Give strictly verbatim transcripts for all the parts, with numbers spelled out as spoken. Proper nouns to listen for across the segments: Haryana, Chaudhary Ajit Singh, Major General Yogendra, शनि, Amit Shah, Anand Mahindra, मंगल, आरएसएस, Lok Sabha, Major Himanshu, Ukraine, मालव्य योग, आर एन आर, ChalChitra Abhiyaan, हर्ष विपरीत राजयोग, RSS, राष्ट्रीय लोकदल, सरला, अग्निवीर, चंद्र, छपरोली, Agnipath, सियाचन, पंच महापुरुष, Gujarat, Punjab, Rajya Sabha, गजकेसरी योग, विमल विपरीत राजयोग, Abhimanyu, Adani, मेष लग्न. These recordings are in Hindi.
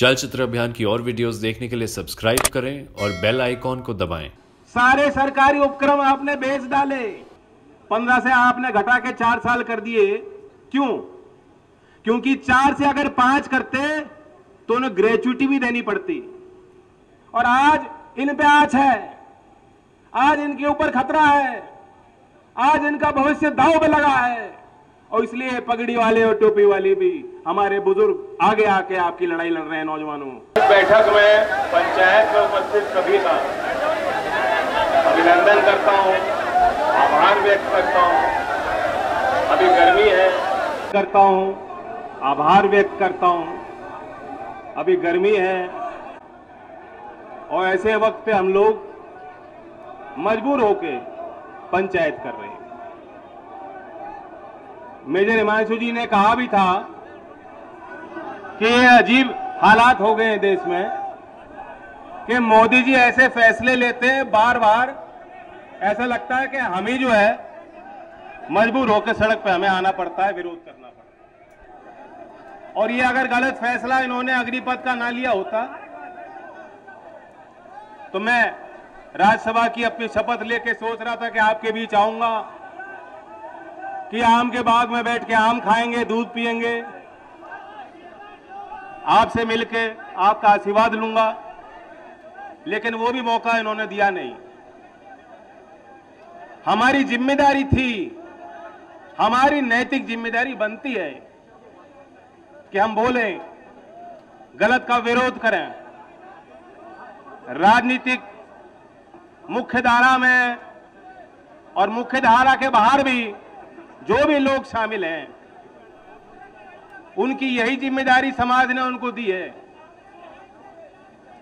चलचित्र अभियान की और वीडियोस देखने के लिए सब्सक्राइब करें और बेल आइकॉन को दबाएं। सारे सरकारी उपक्रम आपने बेच डाले, पंद्रह से आपने घटा के चार साल कर दिए। क्यों? क्योंकि चार से अगर पांच करते तो उन्हें ग्रेच्युटी भी देनी पड़ती, और आज इन पे आंच है, आज इनके ऊपर खतरा है, आज इनका भविष्य दांव पे लगा है। और इसलिए पगड़ी वाले और टोपी वाले भी हमारे बुजुर्ग आगे आके आपकी लड़ाई लड़ रहे हैं। नौजवानों, बैठक में पंचायत में उपस्थित सभी का अभिनंदन करता हूं, आभार व्यक्त करता हूं। अभी गर्मी है करता हूं आभार व्यक्त करता हूं अभी गर्मी है और ऐसे वक्त पे हम लोग मजबूर होके पंचायत कर रहे हैं। मेजर हिमांशु जी ने कहा भी था कि ये अजीब हालात हो गए हैं देश में कि मोदी जी ऐसे फैसले लेते हैं बार बार, ऐसा लगता है कि हम ही जो है मजबूर होकर सड़क पे हमें आना पड़ता है, विरोध करना पड़ता है। और ये अगर गलत फैसला इन्होंने अग्निपथ का ना लिया होता तो मैं राज्यसभा की अपनी शपथ लेके सोच रहा था कि आपके बीच आऊंगा कि आम के बाग में बैठ के आम खाएंगे, दूध पिएंगे, आपसे मिलके आपका आशीर्वाद लूंगा, लेकिन वो भी मौका इन्होंने दिया नहीं। हमारी जिम्मेदारी थी, हमारी नैतिक जिम्मेदारी बनती है कि हम बोलें, गलत का विरोध करें, राजनीतिक मुख्यधारा में और मुख्यधारा के बाहर भी जो भी लोग शामिल हैं उनकी यही जिम्मेदारी समाज ने उनको दी है।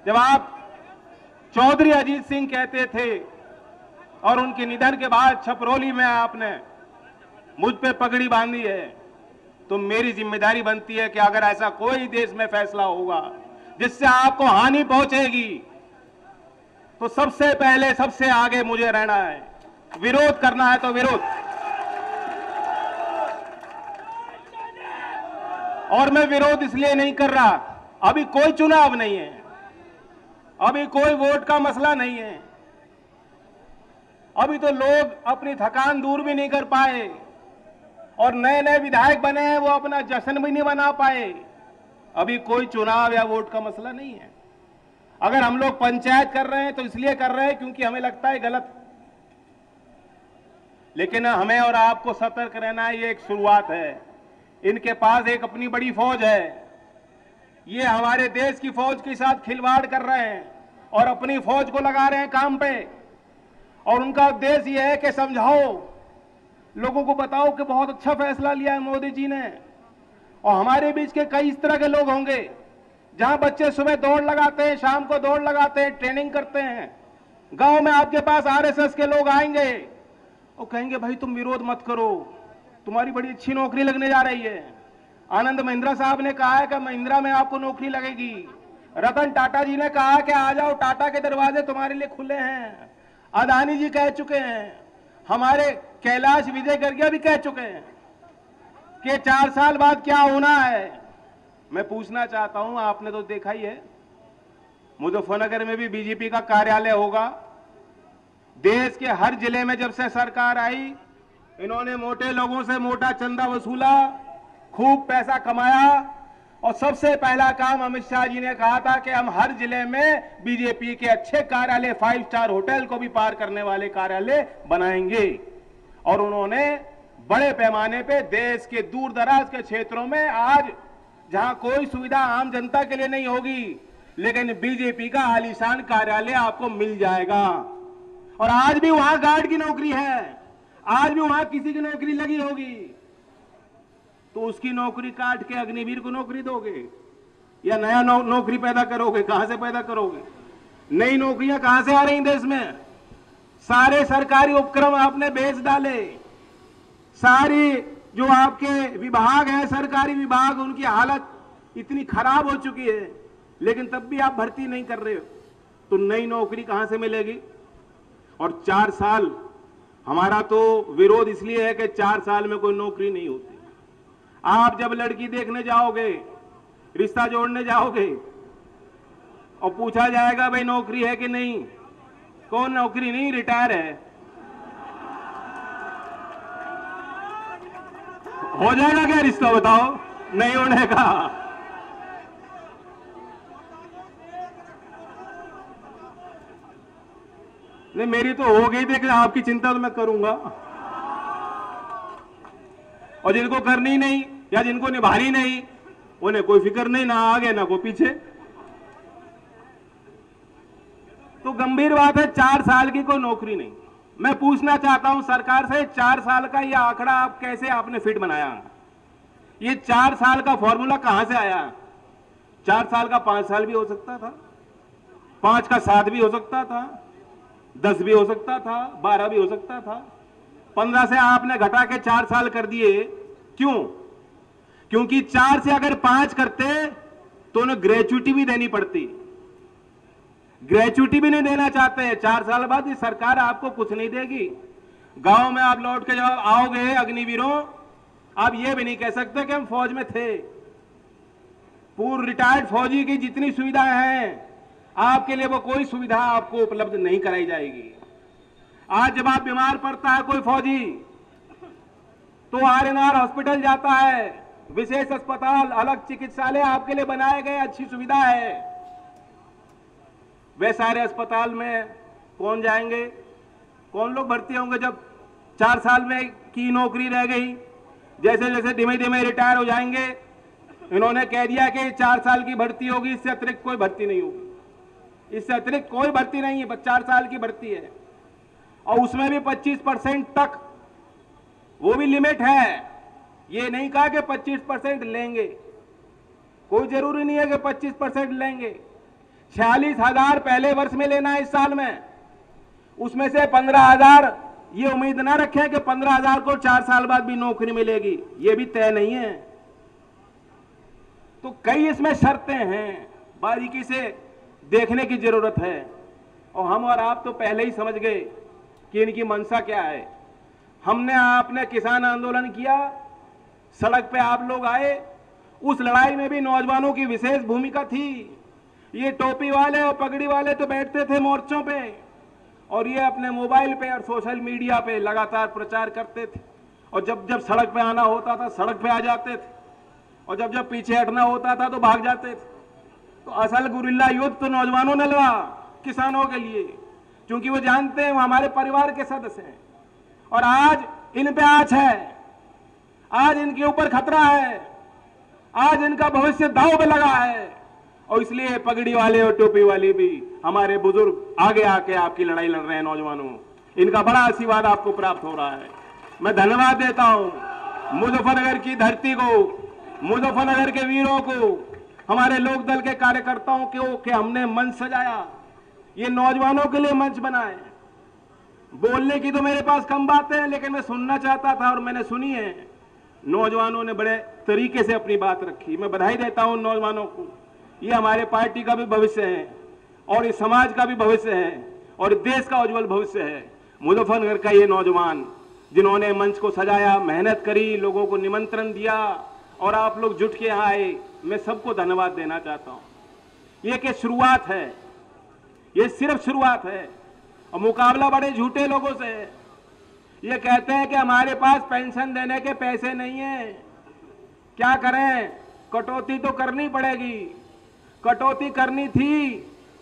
जब आप चौधरी अजीत सिंह कहते थे और उनके निधन के बाद छपरोली में आपने मुझ पे पगड़ी बांधी है, तो मेरी जिम्मेदारी बनती है कि अगर ऐसा कोई देश में फैसला होगा जिससे आपको हानि पहुंचेगी तो सबसे पहले सबसे आगे मुझे रहना है, विरोध करना है तो विरोध। और मैं विरोध इसलिए नहीं कर रहा, अभी कोई चुनाव नहीं है, अभी कोई वोट का मसला नहीं है, अभी तो लोग अपनी थकान दूर भी नहीं कर पाए और नए नए विधायक बने हैं वो अपना जश्न भी नहीं मना पाए। अभी कोई चुनाव या वोट का मसला नहीं है। अगर हम लोग पंचायत कर रहे हैं तो इसलिए कर रहे हैं क्योंकि हमें लगता है गलत, लेकिन हमें और आपको सतर्क रहना है। ये एक शुरुआत है, इनके पास एक अपनी बड़ी फौज है, ये हमारे देश की फौज के साथ खिलवाड़ कर रहे हैं और अपनी फौज को लगा रहे हैं काम पे। और उनका उद्देश्य यह है कि समझाओ लोगों को, बताओ कि बहुत अच्छा फैसला लिया है मोदी जी ने। और हमारे बीच के कई इस तरह के लोग होंगे जहां बच्चे सुबह दौड़ लगाते हैं, शाम को दौड़ लगाते हैं, ट्रेनिंग करते हैं। गाँव में आपके पास आर एस एस के लोग आएंगे और कहेंगे भाई तुम विरोध मत करो, तुम्हारी बड़ी अच्छी नौकरी लगने जा रही है। आनंद महिंद्रा साहब ने कहा है कि महिंद्रा में आपको नौकरी लगेगी। रतन टाटा जी ने कहा कि आ जाओ, टाटा के दरवाजे तुम्हारे लिए खुले हैं। अदानी जी कह चुके हैं, हमारे कैलाश विजय गर्गिया भी कह चुके हैं कि चार साल बाद क्या होना है। मैं पूछना चाहता हूं, आपने तो देखा ही है मुजफ्फरनगर में भी बीजेपी का कार्यालय होगा। देश के हर जिले में जब से सरकार आई इन्होंने मोटे लोगों से मोटा चंदा वसूला, खूब पैसा कमाया, और सबसे पहला काम अमित शाह जी ने कहा था कि हम हर जिले में बीजेपी के अच्छे कार्यालय, फाइव स्टार होटल को भी पार करने वाले कार्यालय बनाएंगे। और उन्होंने बड़े पैमाने पे देश के दूर दराज के क्षेत्रों में, आज जहां कोई सुविधा आम जनता के लिए नहीं होगी, लेकिन बीजेपी का आलीशान कार्यालय आपको मिल जाएगा। और आज भी वहां गार्ड की नौकरी है, आज भी वहां किसी की नौकरी लगी होगी तो उसकी नौकरी काट के अग्निवीर को नौकरी दोगे या नया नौ, नौकरी पैदा करोगे? कहां से पैदा करोगे? नई नौकरियां कहां से आ रही देश में? सारे सरकारी उपक्रम आपने बेच डाले, सारी जो आपके विभाग है, सरकारी विभाग, उनकी हालत इतनी खराब हो चुकी है, लेकिन तब भी आप भर्ती नहीं कर रहे हो, तो नई नौकरी कहां से मिलेगी? और चार साल हमारा तो विरोध इसलिए है कि चार साल में कोई नौकरी नहीं होती। आप जब लड़की देखने जाओगे, रिश्ता जोड़ने जाओगे, और पूछा जाएगा भाई नौकरी है कि नहीं, कौन नौकरी नहीं रिटायर है, हो जाएगा क्या रिश्ता बताओ, नहीं होने का। नहीं मेरी तो हो गई थी, आपकी चिंता तो मैं करूंगा, और जिनको करनी नहीं या जिनको निभानी नहीं उन्हें कोई फिक्र नहीं, ना आगे ना कोई पीछे। तो गंभीर बात है, चार साल की कोई नौकरी नहीं। मैं पूछना चाहता हूं सरकार से, चार साल का यह आंकड़ा आप कैसे आपने फिट बनाया, ये चार साल का फॉर्मूला कहां से आया? चार साल का पांच साल भी हो सकता था, पांच का सात भी हो सकता था, दस भी हो सकता था, बारह भी हो सकता था। पंद्रह से आपने घटा के चार साल कर दिए, क्यों? क्योंकि चार से अगर पांच करते तो उन्हें ग्रेच्युटी भी देनी पड़ती, ग्रेच्युटी भी नहीं देना चाहते हैं। चार साल बाद ये सरकार आपको कुछ नहीं देगी। गांव में आप लौट के जब आओगे अग्निवीरों, आप ये भी नहीं कह सकते कि हम फौज में थे। पूर्व रिटायर्ड फौजी की जितनी सुविधाएं हैं आपके लिए, वो कोई सुविधा आपको उपलब्ध नहीं कराई जाएगी। आज जब आप बीमार पड़ता है कोई फौजी तो आर एन आर हॉस्पिटल जाता है, विशेष अस्पताल, अलग चिकित्सालय आपके लिए बनाए गए, अच्छी सुविधा है। वे सारे अस्पताल में कौन जाएंगे, कौन लोग भर्ती होंगे जब चार साल में की नौकरी रह गई? जैसे जैसे धीमे धीमे रिटायर हो जाएंगे, इन्होंने कह दिया कि चार साल की भर्ती होगी, इससे अतिरिक्त कोई भर्ती नहीं होगी, इससे अतिरिक्त कोई भर्ती नहीं है, बस चार साल की भर्ती है, और उसमें भी पच्चीस परसेंट तक, वो भी लिमिट है। ये नहीं कहा कि पच्चीस परसेंट लेंगे, कोई जरूरी नहीं है कि पच्चीस परसेंट लेंगे। छियालीस हजार पहले वर्ष में लेना है इस साल में, उसमें से पंद्रह हजार ये उम्मीद ना रखें कि पंद्रह हजार को चार साल बाद भी नौकरी मिलेगी, ये भी तय नहीं है। तो कई इसमें शर्तें हैं, बारीकी से देखने की जरूरत है। और हम और आप तो पहले ही समझ गए कि इनकी मंशा क्या है। हमने आपने किसान आंदोलन किया, सड़क पे आप लोग आए, उस लड़ाई में भी नौजवानों की विशेष भूमिका थी। ये टोपी वाले और पगड़ी वाले तो बैठते थे मोर्चों पे, और ये अपने मोबाइल पे और सोशल मीडिया पे लगातार प्रचार करते थे, और जब जब सड़क पे आना होता था सड़क पे आ जाते थे, और जब जब पीछे हटना होता था तो भाग जाते थे। तो असल गुरिल्ला युद्ध तो नौजवानों ने लड़ा किसानों के लिए, क्योंकि वो जानते हैं वो हमारे परिवार के सदस्य हैं, और आज इन पे आँच है, आज इनके ऊपर खतरा है, आज इनका भविष्य दांव पे लगा है, और इसलिए पगड़ी वाले और टोपी वाले भी, हमारे बुजुर्ग आगे आके आपकी लड़ाई लड़ रहे हैं। नौजवानों, इनका बड़ा आशीर्वाद आपको प्राप्त हो रहा है। मैं धन्यवाद देता हूं मुजफ्फरनगर की धरती को, मुजफ्फरनगर के वीरों को, हमारे लोक दल के कार्यकर्ताओं को, कि हमने मंच सजाया, ये नौजवानों के लिए मंच बनाए। बोलने की तो मेरे पास कम बातें हैं, लेकिन मैं सुनना चाहता था और मैंने सुनी है। नौजवानों ने बड़े तरीके से अपनी बात रखी, मैं बधाई देता हूं नौजवानों को। ये हमारे पार्टी का भी भविष्य है, और इस समाज का भी भविष्य है, और देश का उज्जवल भविष्य है। मुजफ्फरनगर का ये नौजवान जिन्होंने मंच को सजाया, मेहनत करी, लोगों को निमंत्रण दिया, और आप लोग जुट के आए, मैं सबको धन्यवाद देना चाहता हूँ। ये कि शुरुआत है, ये सिर्फ शुरुआत है, और मुकाबला बड़े झूठे लोगों से है। ये कहते हैं कि हमारे पास पेंशन देने के पैसे नहीं है, क्या करें, कटौती तो करनी पड़ेगी। कटौती करनी थी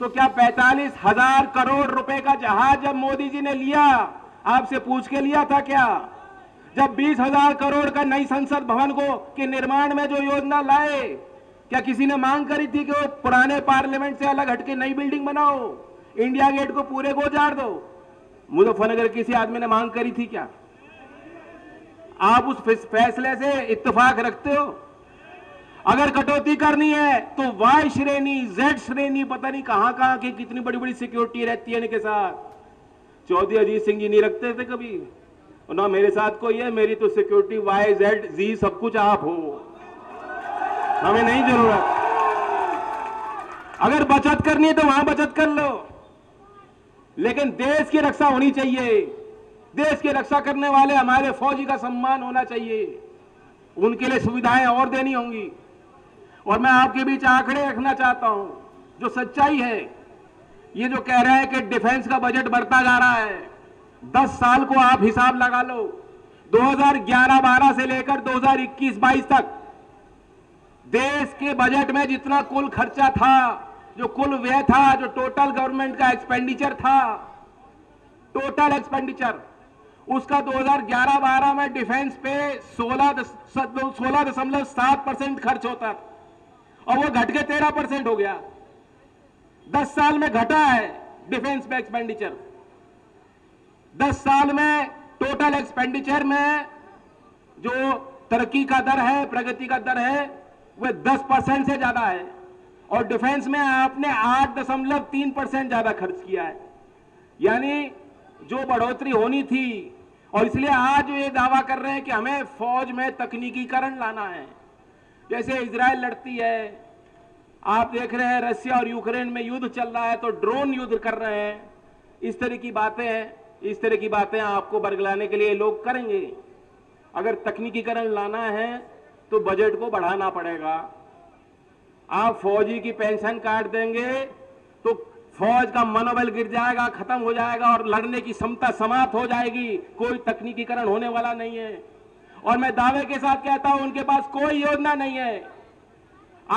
तो क्या पैंतालीस हजार करोड़ रुपए का जहाज जब मोदी जी ने लिया, आपसे पूछ के लिया था क्या? जब बीस हजार करोड़ का नई संसद भवन को के निर्माण में जो योजना लाए, क्या किसी ने मांग करी थी कि वो पुराने पार्लियामेंट से अलग हटके नई बिल्डिंग बनाओ, इंडिया गेट को पूरे को उजाड़ दो? मुजफ्फरनगर किसी आदमी ने मांग करी थी क्या? आप उस फैसले से इत्तेफाक रखते हो? अगर कटौती करनी है तो वाई श्रेणी, जेड श्रेणी, पता नहीं कहां कहां की कितनी बड़ी बड़ी सिक्योरिटी रहती है इनके साथ। चौधरी अजीत सिंह जी नहीं रखते थे कभी, और ना मेरे साथ कोई है। मेरी तो सिक्योरिटी वाई जेड जी सब कुछ आप हो, हमें नहीं जरूरत। अगर बचत करनी है तो वहां बचत कर लो, लेकिन देश की रक्षा होनी चाहिए। देश की रक्षा करने वाले हमारे फौजी का सम्मान होना चाहिए, उनके लिए सुविधाएं और देनी होंगी। और मैं आपके बीच आंकड़े रखना चाहता हूं जो सच्चाई है। ये जो कह रहा है कि डिफेंस का बजट बढ़ता जा रहा है, दस साल को आप हिसाब लगा लो, दो हज़ार ग्यारह बारह से लेकर दो हज़ार इक्कीस बाईस तक देश के बजट में जितना कुल खर्चा था, जो कुल व्यय था, जो टोटल गवर्नमेंट का एक्सपेंडिचर था, टोटल एक्सपेंडिचर, उसका दो हज़ार ग्यारह बारह में डिफेंस पे सोलह दशमलव सात परसेंट खर्च होता था और वो घट के तेरह परसेंट हो गया। दस साल में घटा है डिफेंस पे एक्सपेंडिचर। दस साल में टोटल एक्सपेंडिचर में जो तरक्की का दर है, प्रगति का दर है, वह दस परसेंट से ज्यादा है और डिफेंस में आपने आठ दशमलव तीन परसेंट ज्यादा खर्च किया है, यानी जो बढ़ोतरी होनी थी। और इसलिए आज ये दावा कर रहे हैं कि हमें फौज में तकनीकीकरण लाना है। जैसे इसराइल लड़ती है, आप देख रहे हैं रसिया और यूक्रेन में युद्ध चल रहा है तो ड्रोन युद्ध कर रहे हैं। इस तरह की बातें हैं, इस तरह की बातें आपको बरगलाने के लिए लोग करेंगे। अगर तकनीकीकरण लाना है तो बजट को बढ़ाना पड़ेगा। आप फौजी की पेंशन काट देंगे तो फौज का मनोबल गिर जाएगा, खत्म हो जाएगा और लड़ने की क्षमता समाप्त हो जाएगी। कोई तकनीकीकरण होने वाला नहीं है। और मैं दावे के साथ कहता हूं उनके पास कोई योजना नहीं है।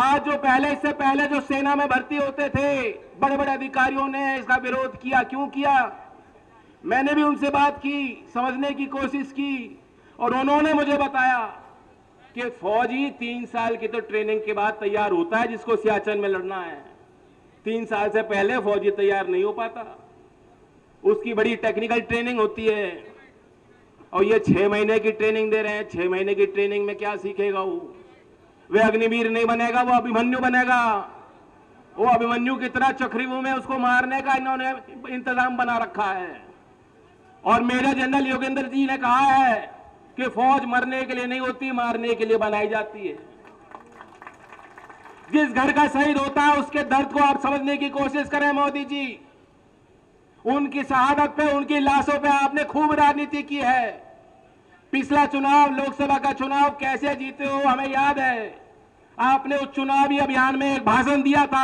आज जो पहले इससे पहले जो सेना में भर्ती होते थे, बड़े बड़े अधिकारियों ने इसका विरोध किया। क्यों किया? मैंने भी उनसे बात की, समझने की कोशिश की और उन्होंने मुझे बताया कि फौजी तीन साल की तो ट्रेनिंग के बाद तैयार होता है जिसको सियाचन में लड़ना है। तीन साल से पहले फौजी तैयार नहीं हो पाता, उसकी बड़ी टेक्निकल ट्रेनिंग होती है। और ये छह महीने की ट्रेनिंग दे रहे हैं, छह महीने की ट्रेनिंग में क्या सीखेगा वो? वे अग्निवीर नहीं बनेगा, वो अभिमन्यु बनेगा। वो अभिमन्यु कितना चक्रव्यूह में उसको मारने का इन्होंने इंतजाम बना रखा है। और मेजर जनरल योगेंद्र जी ने कहा है कि फौज मरने के लिए नहीं होती, मारने के लिए बनाई जाती है। जिस घर का शहीद होता है उसके दर्द को आप समझने की कोशिश करें। मोदी जी, उनकी शहादत पे, उनकी लाशों पे आपने खूब राजनीति की है। पिछला चुनाव, लोकसभा का चुनाव कैसे जीते हो हमें याद है। आपने उस चुनावी अभियान में एक भाषण दिया था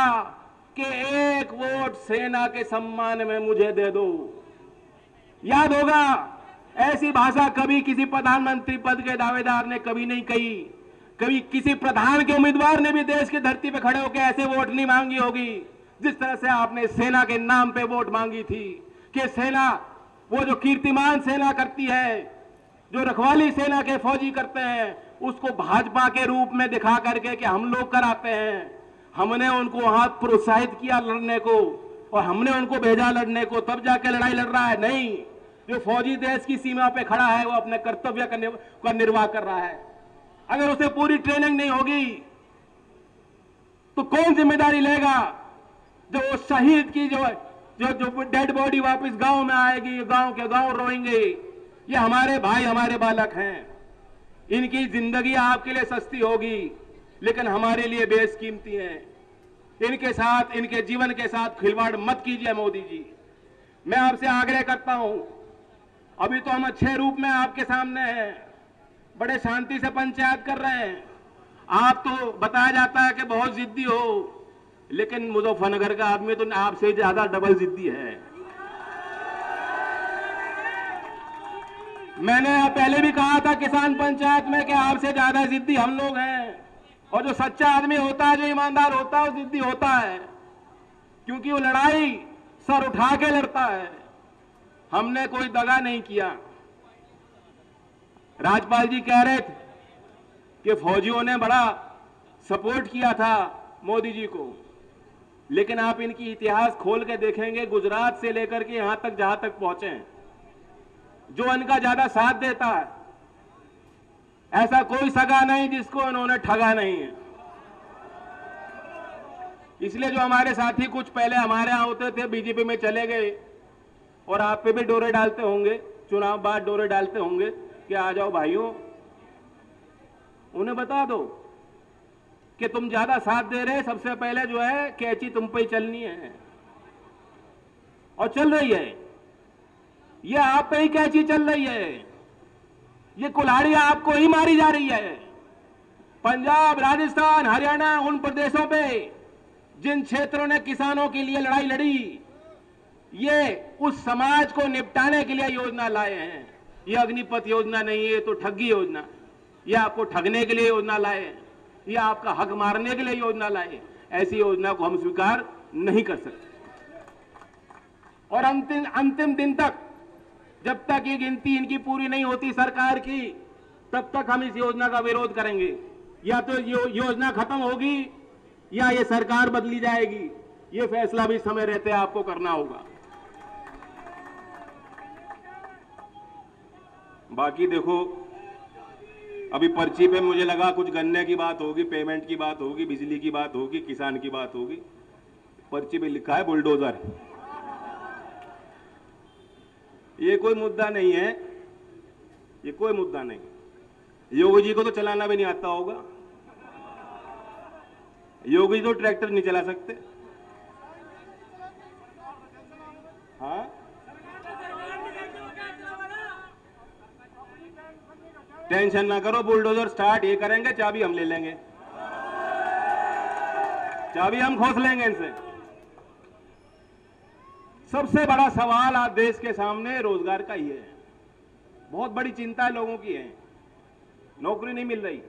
कि एक वोट सेना के सम्मान में मुझे दे दो। याद होगा, ऐसी भाषा कभी किसी प्रधानमंत्री पद के दावेदार ने कभी नहीं कही। कभी किसी प्रधान के उम्मीदवार ने भी देश की धरती पर खड़े होकर ऐसे वोट नहीं मांगी होगी जिस तरह से आपने सेना के नाम पे वोट मांगी थी। कि सेना, वो जो कीर्तिमान सेना करती है, जो रखवाली सेना के फौजी करते हैं, उसको भाजपा के रूप में दिखा करके कि हम लोग कराते हैं। हमने उनको वहां प्रोत्साहित किया लड़ने को और हमने उनको भेजा लड़ने को, तब जाके लड़ाई लड़ रहा है। नहीं, जो फौजी देश की सीमा पे खड़ा है वो अपने कर्तव्य का निर्वाह कर रहा है। अगर उसे पूरी ट्रेनिंग नहीं होगी तो कौन जिम्मेदारी लेगा? जब वो शहीद की जो जो, जो डेड बॉडी वापस गांव में आएगी, गांव के गांव रोएंगे, ये हमारे भाई, हमारे बालक हैं, इनकी जिंदगी आपके लिए सस्ती होगी लेकिन हमारे लिए बेशकीमती है। इनके साथ, इनके जीवन के साथ खिलवाड़ मत कीजिए मोदी जी। मैं आपसे आग्रह करता हूं, अभी तो हम अच्छे रूप में आपके सामने हैं, बड़े शांति से पंचायत कर रहे हैं। आप तो बताया जाता है कि बहुत जिद्दी हो, लेकिन मुजफ्फरनगर का आदमी तो आपसे ज्यादा डबल जिद्दी है। मैंने पहले भी कहा था किसान पंचायत में कि आपसे ज्यादा जिद्दी हम लोग हैं। और जो सच्चा आदमी होता है, जो ईमानदार होता है, वो जिद्दी होता है, क्योंकि वो लड़ाई सर उठा के लड़ता है। हमने कोई दगा नहीं किया। राजपाल जी कह रहे थे कि फौजियों ने बड़ा सपोर्ट किया था मोदी जी को, लेकिन आप इनकी इतिहास खोल के देखेंगे, गुजरात से लेकर के यहां तक जहां तक पहुंचे हैं, जो इनका ज्यादा साथ देता है, ऐसा कोई सगा नहीं जिसको इन्होंने ठगा नहीं है। इसलिए जो हमारे साथी कुछ पहले हमारे यहां होते थे, बीजेपी में चले गए, और आप पे भी डोरे डालते होंगे, चुनाव बाद डोरे डालते होंगे कि आ जाओ भाइयों। उन्हें बता दो कि तुम ज्यादा साथ दे रहे, सबसे पहले जो है कैची तुम पे ही चलनी है और चल रही है। ये आप पे ही कैची चल रही है, ये कुल्हाड़ी आपको ही मारी जा रही है। पंजाब, राजस्थान, हरियाणा, उन प्रदेशों पे जिन क्षेत्रों ने किसानों के लिए लड़ाई लड़ी, ये उस समाज को निपटाने के लिए योजना लाए हैं। ये अग्निपथ योजना नहीं है तो ठगी योजना, यह आपको ठगने के लिए योजना लाए हैं, यह आपका हक मारने के लिए योजना लाए। ऐसी योजना को हम स्वीकार नहीं कर सकते। और अंतिम अंतिम दिन तक, जब तक ये गिनती इनकी पूरी नहीं होती सरकार की, तब तक हम इस योजना का विरोध करेंगे। या तो यो, योजना खत्म होगी या ये सरकार बदली जाएगी। ये फैसला भी समय रहते आपको करना होगा। बाकी देखो, अभी पर्ची पे मुझे लगा कुछ गन्ने की बात होगी, पेमेंट की बात होगी, बिजली की बात होगी, किसान की बात होगी। पर्ची पे लिखा है बुलडोजर। ये कोई मुद्दा नहीं है, ये कोई मुद्दा नहीं। योगी जी को तो चलाना भी नहीं आता होगा, योगी जी तो ट्रैक्टर नहीं चला सकते। हाँ, टेंशन ना करो, बुलडोजर स्टार्ट ये करेंगे, चाबी हम ले लेंगे, चाबी हम खोस लेंगे इनसे। सबसे बड़ा सवाल आज देश के सामने रोजगार का ही है। बहुत बड़ी चिंता लोगों की है, नौकरी नहीं मिल रही।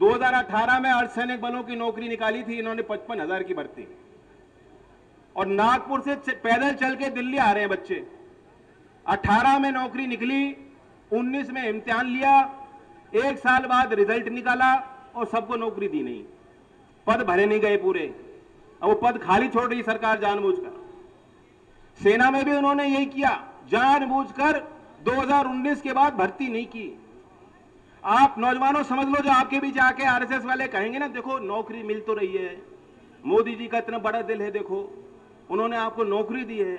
दो हज़ार अठारह में अर्धसैनिक बलों की नौकरी निकाली थी इन्होंने, पचपन हजार की भर्ती। और नागपुर से पैदल चल के दिल्ली आ रहे हैं बच्चे। अठारह में नौकरी निकली, उन्नीस में इम्तिहान लिया, एक साल बाद रिजल्ट निकाला और सबको नौकरी दी नहीं। पद भरे नहीं गए पूरे, अब वो पद खाली छोड़ रही सरकार जानबूझकर। सेना में भी उन्होंने यही किया, जानबूझकर दो हज़ार उन्नीस के बाद भर्ती नहीं की। आप नौजवानों समझ लो, जो आपके बीच आके आरएसएस वाले कहेंगे ना, देखो नौकरी मिल तो रही है, मोदी जी का इतना बड़ा दिल है, देखो उन्होंने आपको नौकरी दी है,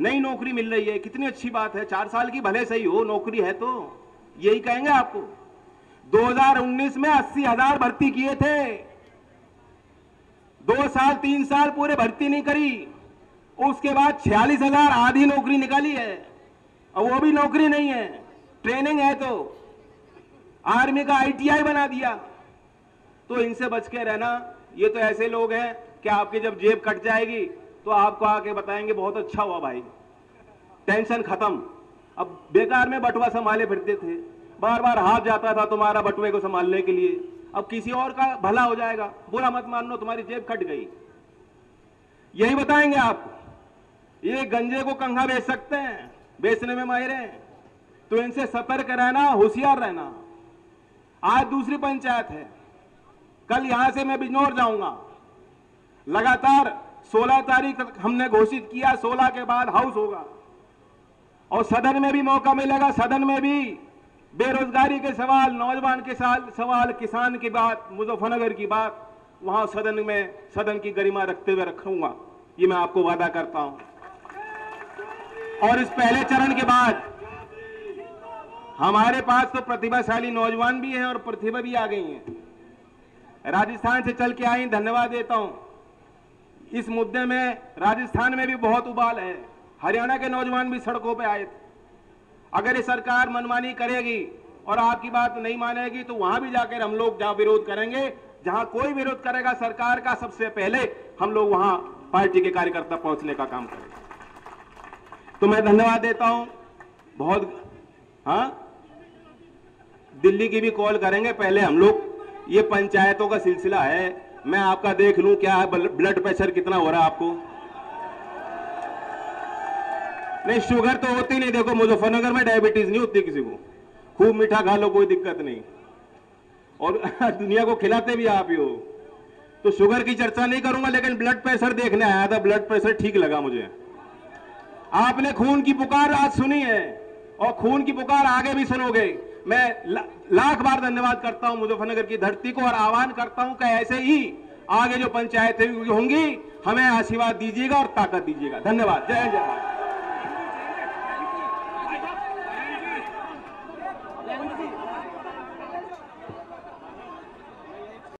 नई नौकरी मिल रही है, कितनी अच्छी बात है, चार साल की भले सही हो, नौकरी है तो, यही कहेंगे आपको। दो हज़ार उन्नीस में अस्सी हजार भर्ती किए थे, दो साल तीन साल पूरे भर्ती नहीं करी, उसके बाद छियालीस हजार आधी नौकरी निकाली है, और वो भी नौकरी नहीं है, ट्रेनिंग है तो। आर्मी का आई टी आई बना दिया। तो इनसे बच के रहना। ये तो ऐसे लोग हैं कि आपकी जब जेब कट जाएगी तो आपको आके बताएंगे बहुत अच्छा हुआ भाई, टेंशन खत्म। अब बेकार में बटुआ संभाले फिरते थे, बार बार हाथ जाता था तुम्हारा बटुए को संभालने के लिए। अब किसी और का भला हो जाएगा, बुरा मत मान लो, तुम्हारी जेब कट गई, यही बताएंगे आपको। ये गंजे को कंघा बेच सकते हैं, बेचने में माहिर हैं। तो इनसे सतर्क रहना, होशियार रहना। आज दूसरी पंचायत है, कल यहां से मैं बिजनौर जाऊंगा। लगातार सोलह तारीख तक हमने घोषित किया, सोलह के बाद हाउस होगा। और सदन में भी मौका मिलेगा, सदन में भी बेरोजगारी के सवाल, नौजवान के सवाल, किसान की बात, मुजफ्फरनगर की बात, वहां सदन में सदन की गरिमा रखते हुए रखूंगा, ये मैं आपको वादा करता हूं। और इस पहले चरण के बाद हमारे पास तो प्रतिभाशाली नौजवान भी हैं और प्रतिभा भी आ गई है। राजस्थान से चल के आई, धन्यवाद देता हूं। इस मुद्दे में राजस्थान में भी बहुत उबाल है, हरियाणा के नौजवान भी सड़कों पर आए थे। अगर ये सरकार मनमानी करेगी और आपकी बात नहीं मानेगी तो वहां भी जाकर हम लोग जहां विरोध करेंगे, जहां कोई विरोध करेगा सरकार का, सबसे पहले हम लोग वहां पार्टी के कार्यकर्ता पहुंचने का काम करेंगे। तो मैं धन्यवाद देता हूं बहुत। हाँ, दिल्ली की भी कॉल करेंगे, पहले हम लोग, ये पंचायतों का सिलसिला है, मैं आपका देख लूं क्या है, ब्लड प्रेशर कितना हो रहा है आपको। नहीं, शुगर तो होती नहीं, देखो मुजफ्फरनगर में डायबिटीज नहीं होती किसी को, खूब मीठा खा लो कोई दिक्कत नहीं, और दुनिया को खिलाते भी आप ही हो। तो शुगर की चर्चा नहीं करूंगा, लेकिन ब्लड प्रेशर देखने आया था, ब्लड प्रेशर ठीक लगा मुझे। आपने खून की पुकार आज सुनी है और खून की पुकार आगे भी सुनोगे। मैं ला, लाख बार धन्यवाद करता हूं मुजफ्फरनगर की धरती को, और आह्वान करता हूं कि ऐसे ही आगे जो पंचायतें होंगी हमें आशीर्वाद दीजिएगा और ताकत दीजिएगा। धन्यवाद। जय जय।